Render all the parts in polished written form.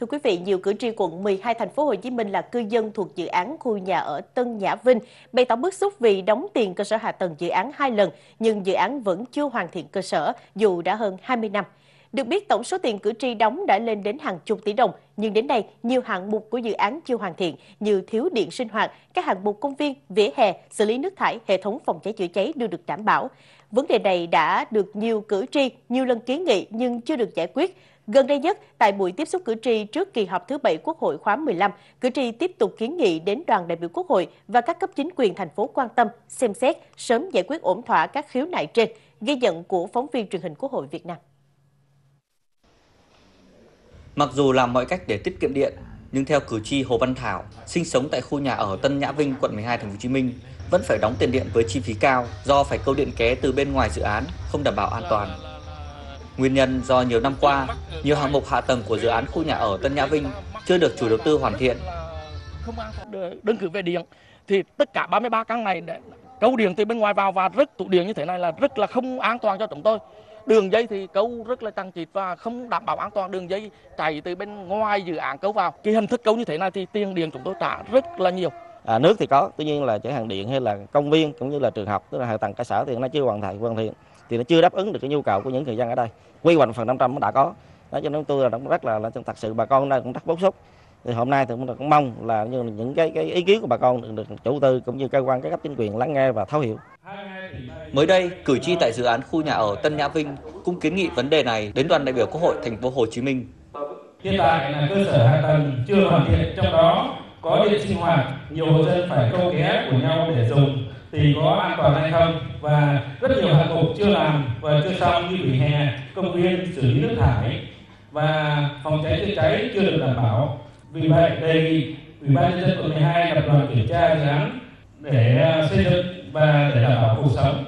Thưa quý vị, nhiều cử tri quận 12 thành phố Hồ Chí Minh là cư dân thuộc dự án khu nhà ở Tân Nhã Vinh bày tỏ bức xúc vì đóng tiền cơ sở hạ tầng dự án 2 lần nhưng dự án vẫn chưa hoàn thiện cơ sở dù đã hơn 20 năm. Được biết tổng số tiền cử tri đóng đã lên đến hàng chục tỷ đồng, nhưng đến nay nhiều hạng mục của dự án chưa hoàn thiện như thiếu điện sinh hoạt, các hạng mục công viên, vỉa hè, xử lý nước thải, hệ thống phòng cháy chữa cháy đều được đảm bảo. Vấn đề này đã được nhiều cử tri nhiều lần kiến nghị nhưng chưa được giải quyết. Gần đây nhất, tại buổi tiếp xúc cử tri trước kỳ họp thứ 7 Quốc hội khóa 15, cử tri tiếp tục kiến nghị đến đoàn đại biểu Quốc hội và các cấp chính quyền thành phố quan tâm, xem xét, sớm giải quyết ổn thỏa các khiếu nại trên. Ghi nhận của phóng viên truyền hình Quốc hội Việt Nam. Mặc dù làm mọi cách để tiết kiệm điện, nhưng theo cử tri Hồ Văn Thảo, sinh sống tại khu nhà ở Tân Nhã Vinh, quận 12, thành phố Hồ Chí Minh, vẫn phải đóng tiền điện với chi phí cao do phải câu điện ké từ bên ngoài dự án, không đảm bảo an toàn. Nguyên nhân do nhiều năm qua, nhiều hạng mục hạ tầng của dự án khu nhà ở Tân Nhã Vinh chưa được chủ đầu tư hoàn thiện. Đơn cử về điện thì tất cả 33 căn này câu điện từ bên ngoài vào và rứt tụ điện như thế này là rất là không an toàn cho chúng tôi. Đường dây thì câu rất là chằng chịt và không đảm bảo an toàn, đường dây chạy từ bên ngoài dự án câu vào. Cái hình thức câu như thế này thì tiền điện chúng tôi trả rất là nhiều. Nước thì có, tuy nhiên là chẳng hạn điện hay là công viên cũng như là trường học, tức là hạ tầng cơ sở thì nó chưa hoàn thiện. Thì nó chưa đáp ứng được cái nhu cầu của những người dân ở đây. Quy hoạch phần 500 cũng đã có. Đó cho nên tôi là cũng rất là thật sự bà con đây cũng rất bức xúc. Thì hôm nay thì cũng mong là những cái ý kiến của bà con được chủ tư cũng như cơ quan các cấp chính quyền lắng nghe và thấu hiểu. Mới đây, cử tri tại dự án khu nhà ở Tân Nhã Vinh cũng kiến nghị vấn đề này đến đoàn đại biểu Quốc hội thành phố Hồ Chí Minh. Hiện tại là cơ sở hạ tầng chưa hoàn thiện, trong đó có điện sinh hoạt, nhiều hộ dân phải câu ghé của nhau để dùng. Thì có an toàn hay không, và rất nhiều hạng mục chưa làm và chưa xong như vỉa hè, công viên, xử lý nước thải và phòng cháy chữa cháy chưa được đảm bảo. Vì vậy đề nghị Ủy ban nhân dân quận 12 lập đoàn kiểm tra dự án để xây dựng và để đảm bảo cuộc sống.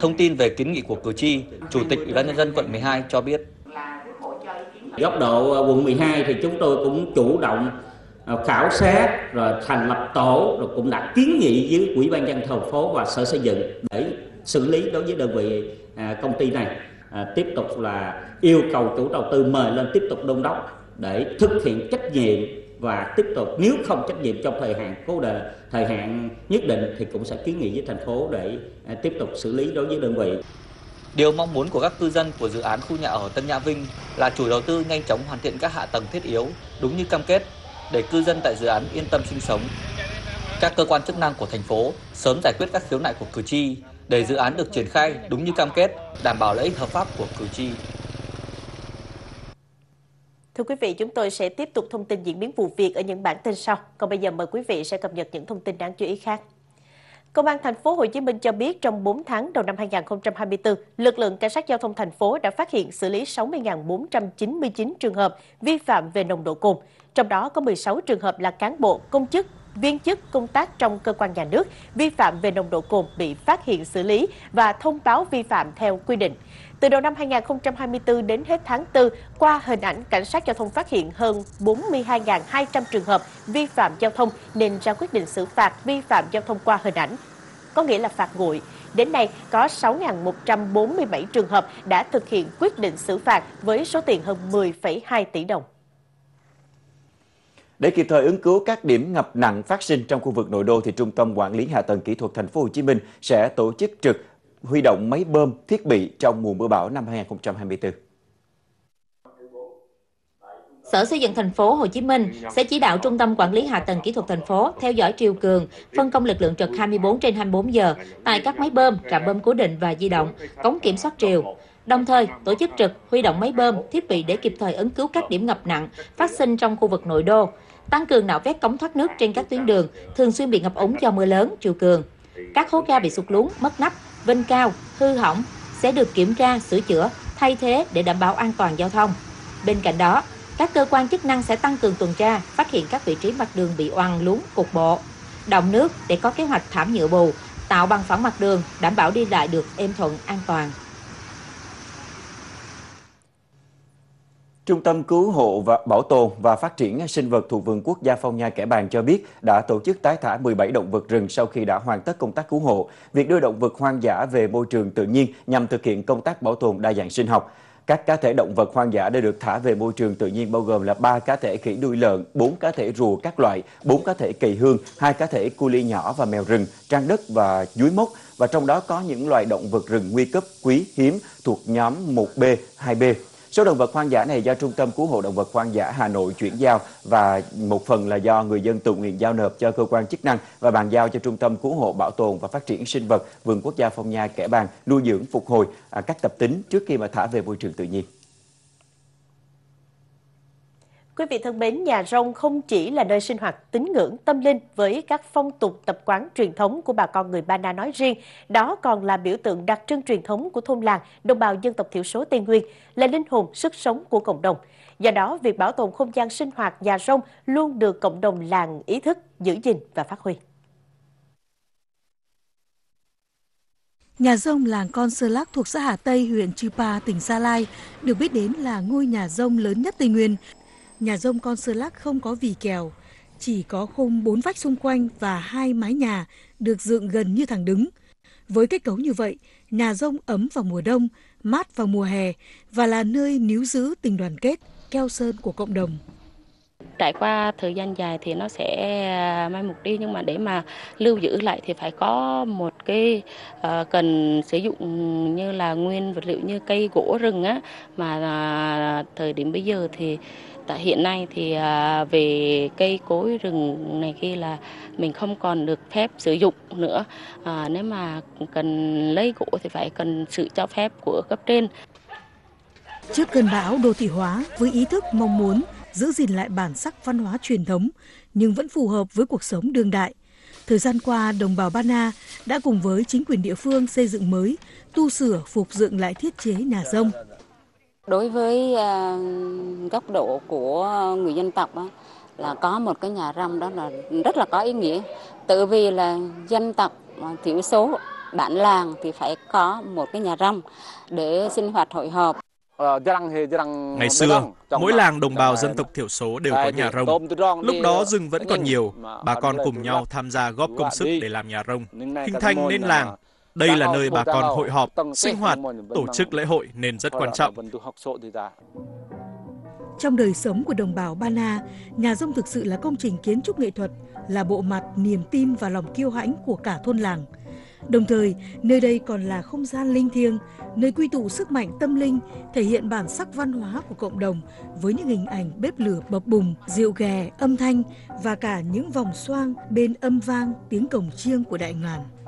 Thông tin về kiến nghị của cử tri, Chủ tịch Ủy ban nhân dân quận 12 cho biết. Góc độ quận 12 thì chúng tôi cũng chủ động khảo sát rồi thành lập tổ, rồi cũng đã kiến nghị với Ủy ban nhân dân thành phố và Sở Xây dựng để xử lý đối với đơn vị công ty này, tiếp tục là yêu cầu chủ đầu tư mời lên tiếp tục đôn đốc để thực hiện trách nhiệm, và tiếp tục nếu không trách nhiệm trong thời hạn nhất định thì cũng sẽ kiến nghị với thành phố để tiếp tục xử lý đối với đơn vị. Điều mong muốn của các cư dân của dự án khu nhà ở Tân Nhã Vinh là chủ đầu tư nhanh chóng hoàn thiện các hạ tầng thiết yếu đúng như cam kết, để cư dân tại dự án yên tâm sinh sống. Các cơ quan chức năng của thành phố sớm giải quyết các khiếu nại của cử tri để dự án được triển khai đúng như cam kết, đảm bảo lợi ích hợp pháp của cử tri. Thưa quý vị, chúng tôi sẽ tiếp tục thông tin diễn biến vụ việc ở những bản tin sau. Còn bây giờ mời quý vị sẽ cập nhật những thông tin đáng chú ý khác. Công an thành phố Hồ Chí Minh cho biết trong 4 tháng đầu năm 2024, lực lượng cảnh sát giao thông thành phố đã phát hiện xử lý 60.499 trường hợp vi phạm về nồng độ cồn. Trong đó có 16 trường hợp là cán bộ, công chức, viên chức công tác trong cơ quan nhà nước vi phạm về nồng độ cồn bị phát hiện xử lý và thông báo vi phạm theo quy định. Từ đầu năm 2024 đến hết tháng 4, qua hình ảnh cảnh sát giao thông phát hiện hơn 42.200 trường hợp vi phạm giao thông nên ra quyết định xử phạt vi phạm giao thông qua hình ảnh, có nghĩa là phạt nguội. Đến nay, có 6.147 trường hợp đã thực hiện quyết định xử phạt với số tiền hơn 10,2 tỷ đồng. Để kịp thời ứng cứu các điểm ngập nặng phát sinh trong khu vực nội đô thì Trung tâm Quản lý Hạ tầng Kỹ thuật Thành phố Hồ Chí Minh sẽ tổ chức trực huy động máy bơm, thiết bị trong mùa mưa bão năm 2024. Sở Xây dựng Thành phố Hồ Chí Minh sẽ chỉ đạo Trung tâm Quản lý Hạ tầng Kỹ thuật Thành phố theo dõi triều cường, phân công lực lượng trực 24/24 giờ tại các máy bơm, trạm bơm cố định và di động, cống kiểm soát triều. Đồng thời, tổ chức trực huy động máy bơm, thiết bị để kịp thời ứng cứu các điểm ngập nặng phát sinh trong khu vực nội đô, tăng cường nạo vét cống thoát nước trên các tuyến đường thường xuyên bị ngập úng do mưa lớn, triều cường. Các hố ga bị sụt lún, mất nắp, vênh cao, hư hỏng sẽ được kiểm tra, sửa chữa, thay thế để đảm bảo an toàn giao thông. Bên cạnh đó, các cơ quan chức năng sẽ tăng cường tuần tra, phát hiện các vị trí mặt đường bị oằn lún cục bộ, đọng nước để có kế hoạch thảm nhựa bù, tạo bằng phẳng mặt đường, đảm bảo đi lại được êm thuận, an toàn. Trung tâm Cứu hộ và Bảo tồn và Phát triển Sinh vật thuộc Vườn Quốc gia Phong Nha Kẻ Bàng cho biết đã tổ chức tái thả 17 động vật rừng sau khi đã hoàn tất công tác cứu hộ. Việc đưa động vật hoang dã về môi trường tự nhiên nhằm thực hiện công tác bảo tồn đa dạng sinh học. Các cá thể động vật hoang dã đã được thả về môi trường tự nhiên bao gồm là 3 cá thể khỉ đuôi lợn, 4 cá thể rùa các loại, 4 cá thể kỳ hương, 2 cá thể cu li nhỏ và mèo rừng, trang đất và dúi mốc. Và trong đó có những loài động vật rừng nguy cấp, quý, hiếm thuộc nhóm 1B, 2B. Số động vật hoang dã này do Trung tâm Cứu hộ Động vật Hoang dã Hà Nội chuyển giao và một phần là do người dân tự nguyện giao nộp cho cơ quan chức năng và bàn giao cho Trung tâm Cứu hộ Bảo tồn và Phát triển Sinh vật Vườn Quốc gia Phong Nha - Kẻ Bàng nuôi dưỡng phục hồi các tập tính trước khi mà thả về môi trường tự nhiên. Quý vị thân mến, nhà rông không chỉ là nơi sinh hoạt tín ngưỡng tâm linh với các phong tục tập quán truyền thống của bà con người Ba Na nói riêng, đó còn là biểu tượng đặc trưng truyền thống của thôn làng, đồng bào dân tộc thiểu số Tây Nguyên, là linh hồn, sức sống của cộng đồng. Do đó, việc bảo tồn không gian sinh hoạt nhà rông luôn được cộng đồng làng ý thức, giữ gìn và phát huy. Nhà rông làng Con Sơ Lắc thuộc xã Hà Tây, huyện Chư Pa, tỉnh Gia Lai, được biết đến là ngôi nhà rông lớn nhất Tây Nguyên. Nhà rông Con Sơ Lắc không có vỉ kèo, chỉ có khung 4 vách xung quanh và 2 mái nhà được dựng gần như thẳng đứng. Với kết cấu như vậy, nhà rông ấm vào mùa đông, mát vào mùa hè và là nơi níu giữ tình đoàn kết, keo sơn của cộng đồng. Trải qua thời gian dài thì nó sẽ mai một đi, nhưng mà để mà lưu giữ lại thì phải có một cái cần sử dụng như là nguyên vật liệu như cây gỗ rừng á, mà thời điểm bây giờ thì tại hiện nay thì về cây cối rừng này kia là mình không còn được phép sử dụng nữa. Nếu mà cần lấy gỗ thì phải cần sự cho phép của cấp trên. Trước cơn bão đô thị hóa, với ý thức mong muốn giữ gìn lại bản sắc văn hóa truyền thống nhưng vẫn phù hợp với cuộc sống đương đại, thời gian qua đồng bào Ba Na đã cùng với chính quyền địa phương xây dựng mới, tu sửa, phục dựng lại thiết chế nhà rông. Đối với góc độ của người dân tộc đó, là có một cái nhà rông đó là rất là có ý nghĩa, tự vì là dân tộc thiểu số bản làng thì phải có một cái nhà rông để sinh hoạt hội họp. Ngày xưa, mỗi làng đồng bào dân tộc thiểu số đều có nhà rông. Lúc đó rừng vẫn còn nhiều, bà con cùng nhau tham gia góp công sức để làm nhà rông, hình thành nên làng. Đây là nơi bà con hội họp, sinh hoạt, tổ chức lễ hội nên rất quan trọng. Trong đời sống của đồng bào Ba Na, nhà rông thực sự là công trình kiến trúc nghệ thuật, là bộ mặt, niềm tin và lòng kiêu hãnh của cả thôn làng. Đồng thời, nơi đây còn là không gian linh thiêng, nơi quy tụ sức mạnh tâm linh, thể hiện bản sắc văn hóa của cộng đồng với những hình ảnh bếp lửa bập bùng, rượu ghè, âm thanh và cả những vòng xoang bên âm vang tiếng cồng chiêng của đại ngàn.